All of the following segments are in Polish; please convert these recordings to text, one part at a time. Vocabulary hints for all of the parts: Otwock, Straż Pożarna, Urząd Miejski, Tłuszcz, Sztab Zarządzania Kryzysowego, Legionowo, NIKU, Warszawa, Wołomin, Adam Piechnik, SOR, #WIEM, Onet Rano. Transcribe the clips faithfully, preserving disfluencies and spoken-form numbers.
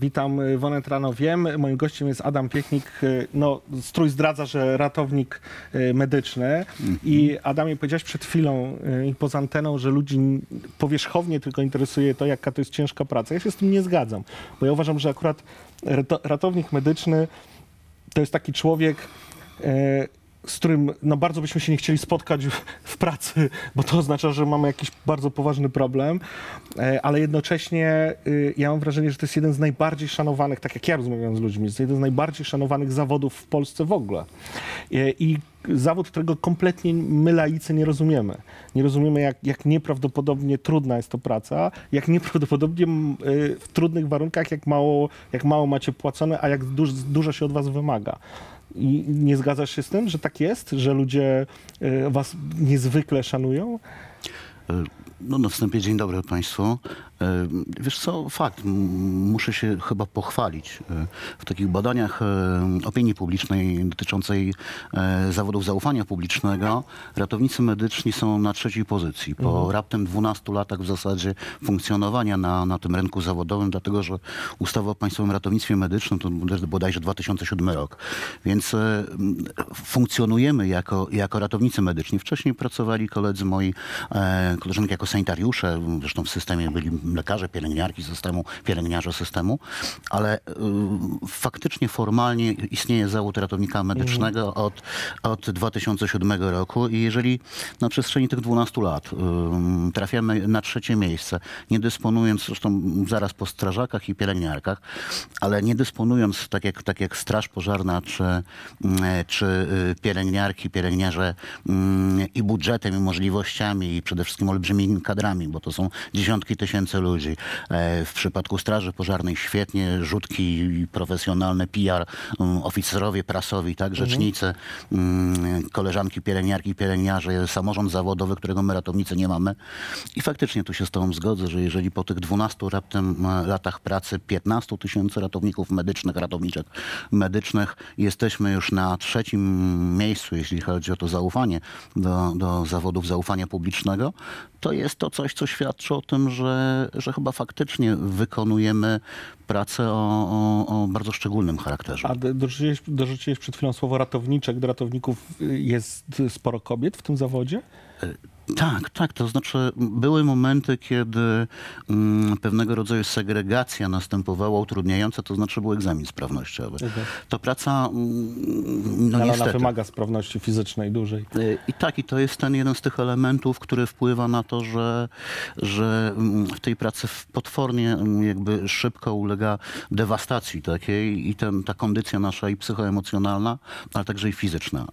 Witam w Onet Rano Wiem. Moim gościem jest Adam Piechnik. No, strój zdradza, że ratownik medyczny. I Adamie, powiedziałeś przed chwilą i poza anteną, że ludzi powierzchownie tylko interesuje to, jaka to jest ciężka praca. Ja się z tym nie zgadzam, bo ja uważam, że akurat ratownik medyczny to jest taki człowiek, z którym no, bardzo byśmy się nie chcieli spotkać w, w pracy, bo to oznacza, że mamy jakiś bardzo poważny problem, e, ale jednocześnie y, ja mam wrażenie, że to jest jeden z najbardziej szanowanych, tak jak ja rozmawiam z ludźmi, jest jeden z najbardziej szanowanych zawodów w Polsce w ogóle. E, i zawód, którego kompletnie my laicy nie rozumiemy. Nie rozumiemy, jak, jak nieprawdopodobnie trudna jest to praca, jak nieprawdopodobnie y, w trudnych warunkach, jak mało, jak mało macie płacone, a jak duż, dużo się od was wymaga. I nie zgadzasz się z tym, że tak jest? Że ludzie y, was niezwykle szanują? No na wstępie dzień dobry Państwu. Wiesz co, fakt, muszę się chyba pochwalić. W takich badaniach opinii publicznej dotyczącej zawodów zaufania publicznego ratownicy medyczni są na trzeciej pozycji. Po mhm. raptem dwunastu latach w zasadzie funkcjonowania na, na tym rynku zawodowym, dlatego że ustawa o Państwowym Ratownictwie Medycznym to bodajże dwa tysiące siódmy rok. Więc funkcjonujemy jako, jako ratownicy medyczni. Wcześniej pracowali koledzy moi, koleżanki jako sanitariusze, zresztą w systemie byli lekarze, pielęgniarki systemu, pielęgniarze systemu, ale y, faktycznie formalnie istnieje zawód ratownika medycznego od, od dwa tysiące siódmego roku i jeżeli na przestrzeni tych dwunastu lat y, trafiamy na trzecie miejsce, nie dysponując, zresztą zaraz po strażakach i pielęgniarkach, ale nie dysponując tak jak, tak jak Straż Pożarna czy, y, czy y, pielęgniarki, pielęgniarze y, i budżetem, i możliwościami, i przede wszystkim olbrzymimi kadrami, bo to są dziesiątki tysięcy ludzi. W przypadku Straży Pożarnej świetnie, rzutki profesjonalne, P R, oficerowie prasowi, tak, rzecznicy, koleżanki, pielęgniarki, pielęgniarze, samorząd zawodowy, którego my ratownicy nie mamy. I faktycznie tu się z Tobą zgodzę, że jeżeli po tych dwunastu raptem latach pracy piętnastu tysięcy ratowników medycznych, ratowniczek medycznych, jesteśmy już na trzecim miejscu, jeśli chodzi o to zaufanie do, do zawodów zaufania publicznego, to jest to coś, co świadczy o tym, że że chyba faktycznie wykonujemy pracę o, o, o bardzo szczególnym charakterze. A dorzuciłeś, dorzuciłeś przed chwilą słowo ratowniczek. Do ratowników jest sporo kobiet w tym zawodzie? Tak, tak. To znaczy były momenty, kiedy mm, pewnego rodzaju segregacja następowała utrudniająca, to znaczy był egzamin sprawnościowy. Mhm. To praca, mm, no ale niestety. Ona wymaga sprawności fizycznej dużej. I tak, i to jest ten jeden z tych elementów, który wpływa na to, że, że w tej pracy potwornie jakby szybko ulega dewastacji takiej i ten, ta kondycja nasza i psychoemocjonalna, ale także i fizyczna.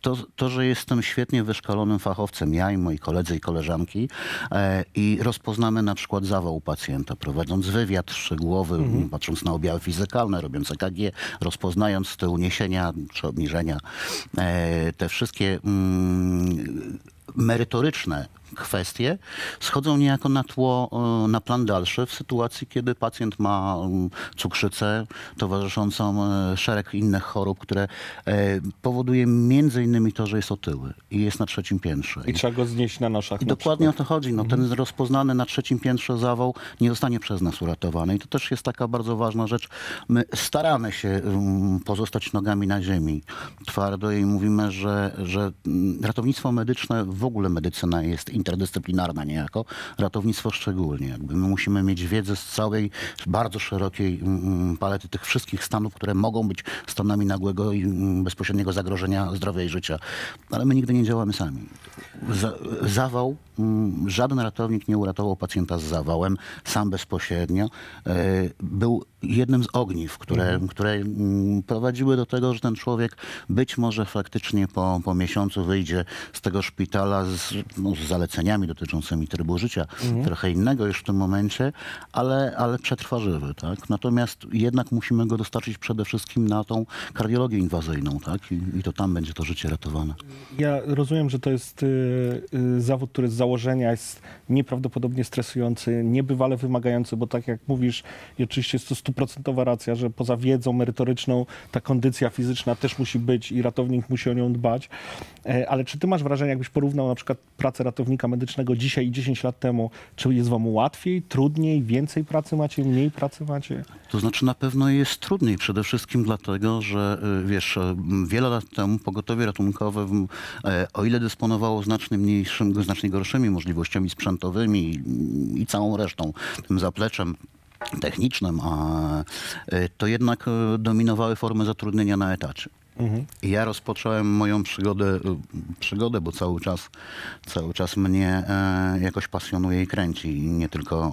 To, to, że jestem świetnie wyszkolonym fachowcem, ja i moi koledzy i koleżanki e, i rozpoznamy na przykład zawał u pacjenta, prowadząc wywiad szczegółowy, mhm. patrząc na objawy fizykalne, robiąc E K G, rozpoznając te uniesienia czy obniżenia, e, te wszystkie mm, merytoryczne kwestie schodzą niejako na tło, na plan dalszy w sytuacji, kiedy pacjent ma cukrzycę towarzyszącą szereg innych chorób, które powoduje między innymi to, że jest otyły i jest na trzecim piętrze. I, I trzeba go znieść na noszach. I na dokładnie przykład. O to chodzi. No, mhm. Ten rozpoznany na trzecim piętrze zawał nie zostanie przez nas uratowany. I to też jest taka bardzo ważna rzecz. My staramy się pozostać nogami na ziemi twardo i mówimy, że, że ratownictwo medyczne, w ogóle medycyna jest interdyscyplinarna niejako, ratownictwo szczególnie. Jakby my musimy mieć wiedzę z całej, bardzo szerokiej palety tych wszystkich stanów, które mogą być stanami nagłego i bezpośredniego zagrożenia zdrowia i życia. Ale my nigdy nie działamy sami. Zawał, żaden ratownik nie uratował pacjenta z zawałem, sam bezpośrednio. Był jednym z ogniw, które, mhm. które prowadziły do tego, że ten człowiek być może faktycznie po, po miesiącu wyjdzie z tego szpitala z, no, z zaleceniami dotyczącymi trybu życia, mhm. trochę innego już w tym momencie, ale, ale przetrwa żywy. Tak? Natomiast jednak musimy go dostarczyć przede wszystkim na tą kardiologię inwazyjną, tak? I, i to tam będzie to życie ratowane. Ja rozumiem, że to jest y, y, zawód, który z założenia jest nieprawdopodobnie stresujący, niebywale wymagający, bo tak jak mówisz, i oczywiście jest to stuprocentowa racja, że poza wiedzą merytoryczną ta kondycja fizyczna też musi być i ratownik musi o nią dbać. Y, ale czy ty masz wrażenie, jakbyś porównał wykonał na przykład pracę ratownika medycznego dzisiaj i dziesięć lat temu, czy jest wam łatwiej, trudniej, więcej pracy macie, mniej pracy macie? To znaczy na pewno jest trudniej, przede wszystkim dlatego, że wiesz, wiele lat temu pogotowie ratunkowe, o ile dysponowało znacznie mniejszym, znacznie gorszymi możliwościami sprzętowymi i całą resztą, tym zapleczem technicznym, a to jednak dominowały formy zatrudnienia na etacie. Mhm. Ja rozpocząłem moją przygodę, przygodę, bo cały czas, cały czas mnie jakoś pasjonuje i kręci i nie tylko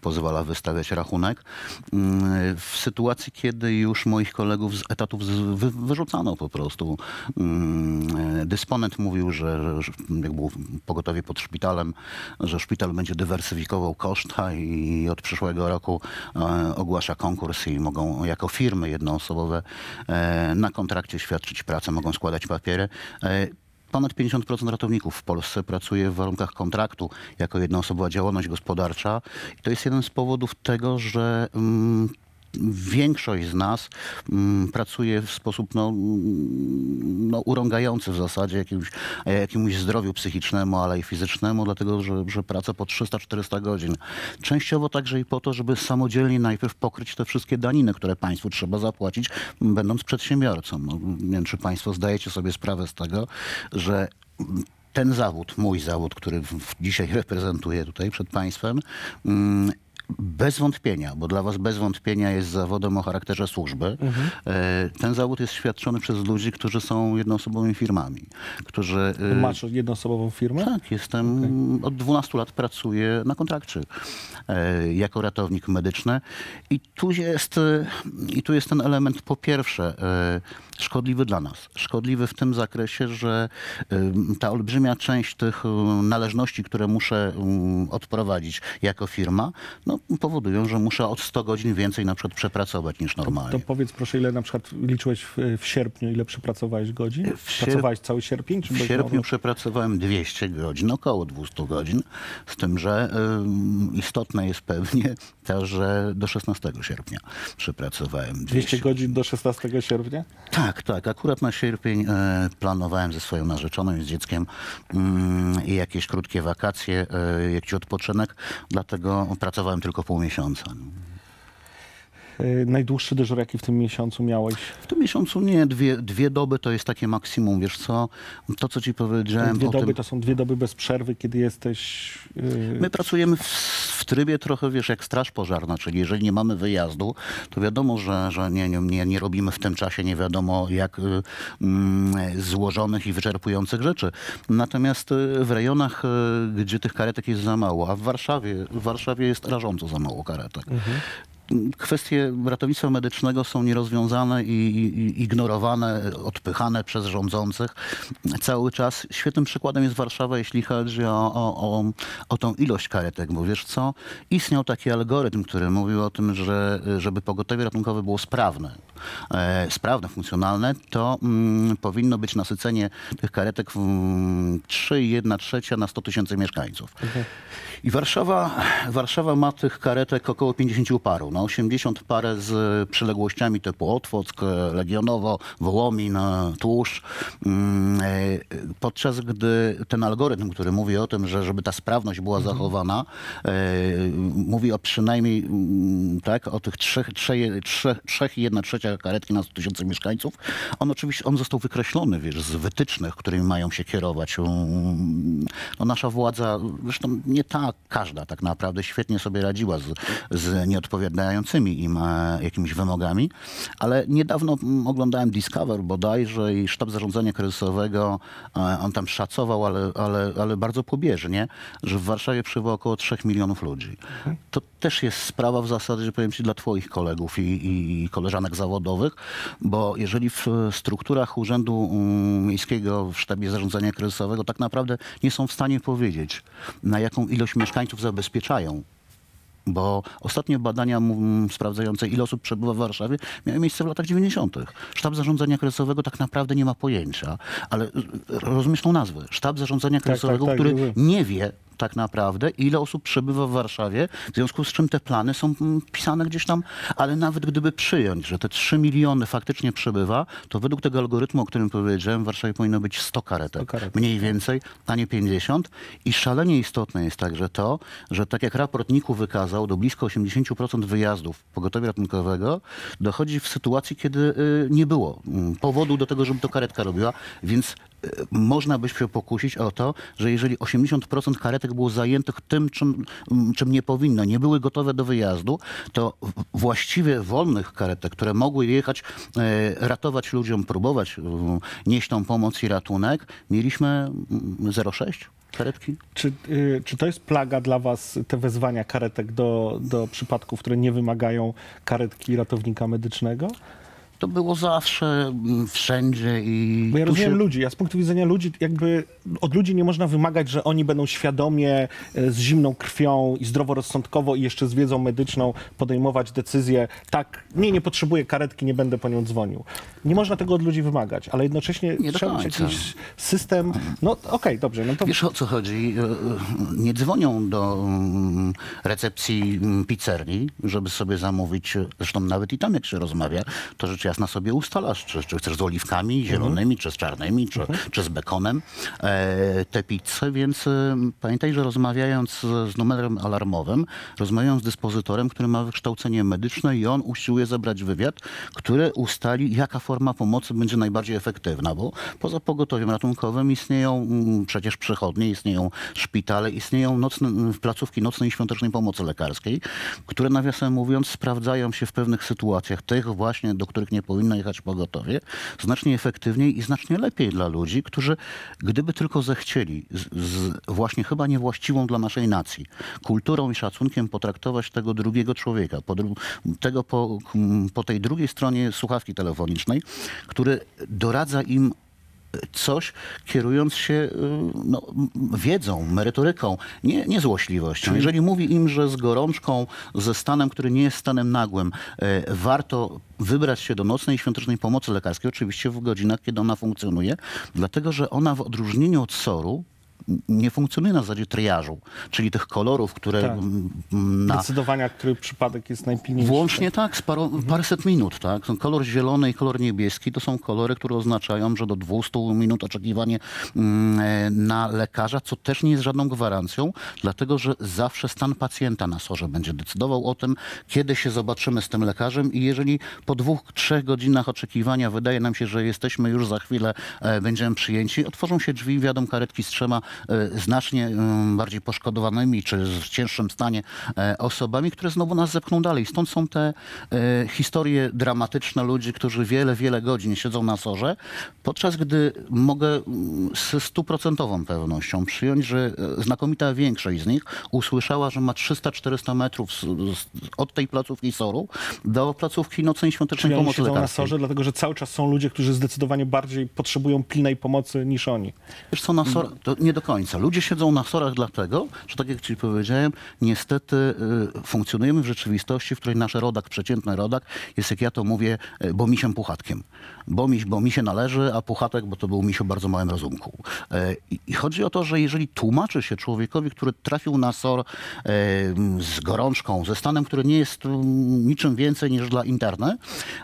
pozwala wystawiać rachunek. W sytuacji, kiedy już moich kolegów z etatów wyrzucano po prostu. Dysponent mówił, że jak było pogotowie pod szpitalem, że szpital będzie dywersyfikował koszta i od przyszłego roku ogłasza konkurs i mogą jako firmy jednoosobowe na kontrakcie świadczyć pracę, mogą składać papiery. Ponad pięćdziesiąt procent ratowników w Polsce pracuje w warunkach kontraktu jako jednoosobowa działalność gospodarcza. I to jest jeden z powodów tego, że mm, większość z nas mm, pracuje w sposób no, no, urągający w zasadzie jakimś, jakiemuś zdrowiu psychicznemu, ale i fizycznemu, dlatego że, że praca po trzysta czterysta godzin. Częściowo także i po to, żeby samodzielnie najpierw pokryć te wszystkie daniny, które państwu trzeba zapłacić, będąc przedsiębiorcą. No, nie wiem, czy państwo zdajecie sobie sprawę z tego, że ten zawód, mój zawód, który dzisiaj reprezentuję tutaj przed państwem, mm, bez wątpienia, bo dla was bez wątpienia jest zawodem o charakterze służby. Mhm. Ten zawód jest świadczony przez ludzi, którzy są jednoosobowymi firmami. Którzy... Masz jednoosobową firmę? Tak, jestem, okay. Od dwunastu lat pracuję na kontrakcie jako ratownik medyczny. I tu jest, i tu jest ten element po pierwsze szkodliwy dla nas. Szkodliwy w tym zakresie, że ta olbrzymia część tych należności, które muszę odprowadzić jako firma, no, powodują, że muszę od stu godzin więcej na przykład przepracować niż normalnie. To, to powiedz proszę, ile na przykład liczyłeś w, w sierpniu, ile przepracowałeś godzin? W Pracowałeś cały sierpień? Czy w sierpniu no... przepracowałem dwieście godzin, około dwieście godzin, z tym, że y, istotne jest pewnie to, że do szesnastego sierpnia przepracowałem dwieście godzin do szesnastego sierpnia? Tak, tak. Akurat na sierpień y, planowałem ze swoją narzeczoną i z dzieckiem y, jakieś krótkie wakacje, y, jakiś odpoczynek, dlatego pracowałem tylko pół miesiąca. Najdłuższy dyżur, jaki w tym miesiącu miałeś? W tym miesiącu nie, dwie, dwie doby to jest takie maksimum, wiesz co, to co ci powiedziałem... Dwie doby tym... to są dwie doby bez przerwy, kiedy jesteś... Yy... My pracujemy w, w trybie trochę, wiesz, jak Straż Pożarna, czyli jeżeli nie mamy wyjazdu, to wiadomo, że, że nie, nie, nie robimy w tym czasie nie wiadomo jak yy, złożonych i wyczerpujących rzeczy. Natomiast w rejonach, yy, gdzie tych karetek jest za mało, a w Warszawie, w Warszawie jest rażąco za mało karetek. Mhm. Kwestie ratownictwa medycznego są nierozwiązane i, i ignorowane, odpychane przez rządzących cały czas. Świetnym przykładem jest Warszawa, jeśli chodzi o, o, o, o tą ilość karetek, bo wiesz co, istniał taki algorytm, który mówił o tym, że żeby pogotowie ratunkowe było sprawne, e, sprawne, funkcjonalne, to mm, powinno być nasycenie tych karetek w mm, trzy i jedna trzecia na sto tysięcy mieszkańców. Okay. I Warszawa, Warszawa ma tych karetek około pięćdziesiąt paru. No osiemdziesiąt parę z przyległościami typu Otwock, Legionowo, Wołomin, Tłuszcz. Podczas gdy ten algorytm, który mówi o tym, że żeby ta sprawność była mhm. zachowana, mówi o przynajmniej tak, o tych trzy i jedna trzecia karetki na sto tysięcy mieszkańców, on oczywiście on został wykreślony wiesz, z wytycznych, którymi mają się kierować. No, nasza władza, zresztą nie ta każda tak naprawdę, świetnie sobie radziła z, z nieodpowiednią dającymi im jakimiś wymogami, ale niedawno oglądałem Discover bodajże i Sztab Zarządzania Kryzysowego, on tam szacował, ale, ale, ale bardzo pobieżnie, że w Warszawie przybyło około trzech milionów ludzi. Mhm. To też jest sprawa w zasadzie, że powiem ci, dla twoich kolegów i, i koleżanek zawodowych, bo jeżeli w strukturach Urzędu Miejskiego w Sztabie Zarządzania Kryzysowego tak naprawdę nie są w stanie powiedzieć, na jaką ilość mieszkańców zabezpieczają. Bo ostatnie badania sprawdzające, ile osób przebywa w Warszawie, miały miejsce w latach dziewięćdziesiątych. Sztab Zarządzania Kryzysowego tak naprawdę nie ma pojęcia, ale rozumiesz tą nazwę. Sztab Zarządzania Kryzysowego, tak, tak, tak, który nie wie, tak naprawdę, ile osób przebywa w Warszawie, w związku z czym te plany są pisane gdzieś tam, ale nawet gdyby przyjąć, że te trzy miliony faktycznie przebywa, to według tego algorytmu, o którym powiedziałem, w Warszawie powinno być sto karetek, sto karetek. Mniej więcej, a nie pięćdziesiąt. I szalenie istotne jest także to, że tak jak raport niku wykazał, do blisko osiemdziesięciu procent wyjazdów pogotowia ratunkowego dochodzi w sytuacji, kiedy nie było powodu do tego, żeby to karetka robiła, więc można by się pokusić o to, że jeżeli osiemdziesiąt procent karetek było zajętych tym, czym, czym nie powinno, nie były gotowe do wyjazdu, to właściwie wolnych karetek, które mogły jechać, ratować ludziom, próbować nieść tą pomoc i ratunek, mieliśmy zero przecinek sześć. Karetki? Czy, y, czy to jest plaga dla was, te wezwania karetek do, do przypadków, które nie wymagają karetki ratownika medycznego? To było zawsze, wszędzie i... Bo ja rozumiem się... ludzi, ja z punktu widzenia ludzi, jakby od ludzi nie można wymagać, że oni będą świadomie, z zimną krwią i zdroworozsądkowo i jeszcze z wiedzą medyczną podejmować decyzję, tak, nie, nie potrzebuję karetki, nie będę po nią dzwonił. Nie można tego od ludzi wymagać, ale jednocześnie nie trzeba mieć jakiś system, no okej, okay, dobrze. No to... Wiesz, o co chodzi? Nie dzwonią do recepcji pizzerii, żeby sobie zamówić, zresztą nawet i tam jak się rozmawia, to rzeczywiście na sobie ustalasz, czy, czy chcesz z oliwkami zielonymi, mm-hmm. czy z czarnymi, czy, mm-hmm. czy z bekonem e, te pizze, więc e, pamiętaj, że rozmawiając z, z numerem alarmowym, rozmawiam z dyspozytorem, który ma wykształcenie medyczne i on usiłuje zebrać wywiad, który ustali, jaka forma pomocy będzie najbardziej efektywna, bo poza pogotowiem ratunkowym istnieją m, przecież przychodnie, istnieją szpitale, istnieją nocne, placówki nocnej i świątecznej pomocy lekarskiej, które nawiasem mówiąc sprawdzają się w pewnych sytuacjach, tych właśnie, do których nie powinno jechać pogotowie, znacznie efektywniej i znacznie lepiej dla ludzi, którzy gdyby tylko zechcieli z, z właśnie chyba niewłaściwą dla naszej nacji kulturą i szacunkiem potraktować tego drugiego człowieka, po, dru tego po, po tej drugiej stronie słuchawki telefonicznej, który doradza im coś, kierując się no, wiedzą, merytoryką, nie, nie złośliwością. Jeżeli mówi im, że z gorączką, ze stanem, który nie jest stanem nagłym, e, warto wybrać się do nocnej i świątecznej pomocy lekarskiej, oczywiście w godzinach, kiedy ona funkcjonuje, dlatego że ona w odróżnieniu od soru nie funkcjonuje na zasadzie triażu, czyli tych kolorów, które... Tak. Na... Decydowania, który przypadek jest najpilniejszy. Włącznie tak, z paru, mhm. paręset minut. Tak. Kolor zielony i kolor niebieski to są kolory, które oznaczają, że do dwustu minut oczekiwanie na lekarza, co też nie jest żadną gwarancją, dlatego że zawsze stan pacjenta na sorze będzie decydował o tym, kiedy się zobaczymy z tym lekarzem i jeżeli po dwóch, trzech godzinach oczekiwania wydaje nam się, że jesteśmy już za chwilę, będziemy przyjęci, otworzą się drzwi, wiadomo, karetki z trzema znacznie bardziej poszkodowanymi czy w cięższym stanie osobami, które znowu nas zepchną dalej. Stąd są te historie dramatyczne ludzi, którzy wiele, wiele godzin siedzą na sorze, podczas gdy mogę ze stuprocentową pewnością przyjąć, że znakomita większość z nich usłyszała, że ma trzysta czterysta metrów od tej placówki soru do placówki nocnej świątecznej czyli pomocy lekarskiej. Siedzą na sorze, dlatego że cały czas są ludzie, którzy zdecydowanie bardziej potrzebują pilnej pomocy niż oni. Wiesz co, na sorze, to nie do końca. Ludzie siedzą na sorach dlatego, że tak jak ci powiedziałem, niestety y, funkcjonujemy w rzeczywistości, w której nasz rodak, przeciętny rodak jest, jak ja to mówię, y, bomisiem puchatkiem. Bomiś, bo mi się należy, a puchatek, bo to był miś o bardzo małym rozumku. Y, I chodzi o to, że jeżeli tłumaczy się człowiekowi, który trafił na S O R y, z gorączką, ze stanem, który nie jest y, niczym więcej niż dla interny,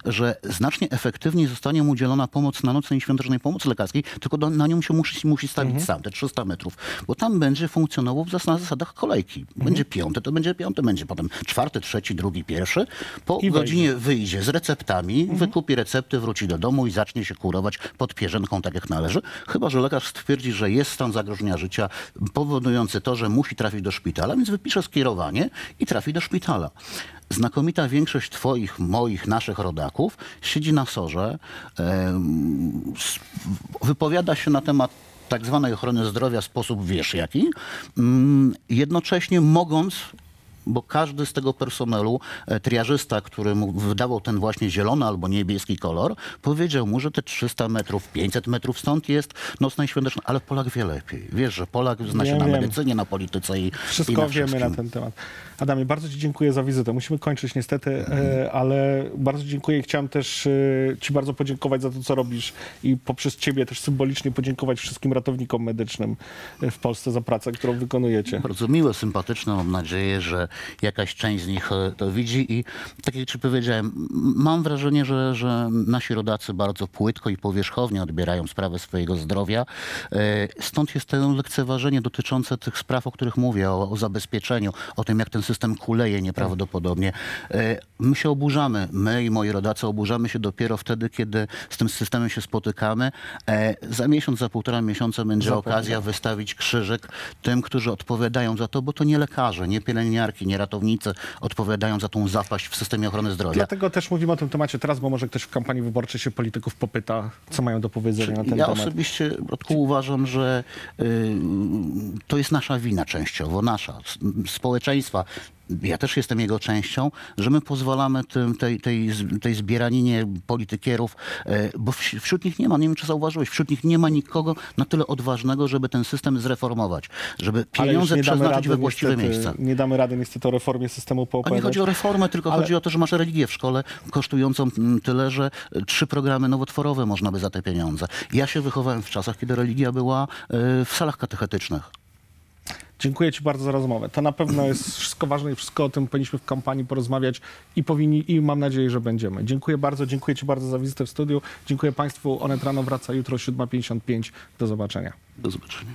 że znacznie efektywniej zostanie mu udzielona pomoc na nocnej i świątecznej pomocy lekarskiej, tylko do, na nią się musi, musi stawić mhm. sam. Te trzysta metrów, bo tam będzie funkcjonował na zasadach kolejki. Będzie mhm. piąty, to będzie piąty, będzie potem czwarty, trzeci, drugi, pierwszy. Po I godzinie wejdzie. wyjdzie z receptami, mhm. wykupi recepty, wróci do domu i zacznie się kurować pod pierzynką tak jak należy. Chyba że lekarz stwierdzi, że jest stan zagrożenia życia powodujący to, że musi trafić do szpitala, więc wypisze skierowanie i trafi do szpitala. Znakomita większość twoich, moich, naszych rodaków siedzi na sorze, e, wypowiada się na temat tak zwanej ochrony zdrowia w sposób wiesz jaki, jednocześnie mogąc bo każdy z tego personelu, triażysta, który mu wydawał ten właśnie zielony albo niebieski kolor, powiedział mu, że te trzysta metrów, pięćset metrów stąd jest nocna i świąteczna, ale Polak wie lepiej. Wiesz, że Polak zna się ja na wiem. medycynie, na polityce i wszystko i na wszystkim. Wiemy na ten temat. Adamie, bardzo Ci dziękuję za wizytę. Musimy kończyć niestety, mm. ale bardzo dziękuję. Chciałem też Ci bardzo podziękować za to, co robisz i poprzez Ciebie też symbolicznie podziękować wszystkim ratownikom medycznym w Polsce za pracę, którą wykonujecie. Bardzo miłe, sympatyczne. Mam nadzieję, że jakaś część z nich to widzi i tak jak Ci powiedziałem, mam wrażenie, że, że nasi rodacy bardzo płytko i powierzchownie odbierają sprawę swojego zdrowia. Stąd jest to lekceważenie dotyczące tych spraw, o których mówię, o, o zabezpieczeniu, o tym, jak ten system kuleje nieprawdopodobnie. My się oburzamy, my i moi rodacy oburzamy się dopiero wtedy, kiedy z tym systemem się spotykamy. Za miesiąc, za półtora miesiąca będzie Zapewne. okazja wystawić krzyżyk tym, którzy odpowiadają za to, bo to nie lekarze, nie pielęgniarki, nie ratownicy odpowiadają za tą zapaść w systemie ochrony zdrowia. Dlatego też mówimy o tym temacie teraz, bo może ktoś w kampanii wyborczej się polityków popyta, co mają do powiedzenia Czyli na ten ja temat. Ja osobiście, Brodku, uważam, że y, to jest nasza wina częściowo, nasza, społeczeństwa. Ja też jestem jego częścią, że my pozwalamy tym, tej, tej, tej zbieraninie politykierów, bo wśród nich nie ma, nie wiem czy zauważyłeś, wśród nich nie ma nikogo na tyle odważnego, żeby ten system zreformować, żeby pieniądze przeznaczyć rady, we właściwe niestety, miejsca. Nie damy rady niestety o reformie systemu poopowiadać. A nie chodzi o reformę, tylko ale... chodzi o to, że masz religię w szkole kosztującą tyle, że trzy programy nowotworowe można by za te pieniądze. Ja się wychowałem w czasach, kiedy religia była w salach katechetycznych. Dziękuję Ci bardzo za rozmowę. To na pewno jest wszystko ważne i wszystko o tym powinniśmy w kampanii porozmawiać i powinni, i mam nadzieję, że będziemy. Dziękuję bardzo, dziękuję Ci bardzo za wizytę w studiu. Dziękuję Państwu. Onet Rano wraca jutro o siódma pięćdziesiąt pięć. Do zobaczenia. Do zobaczenia.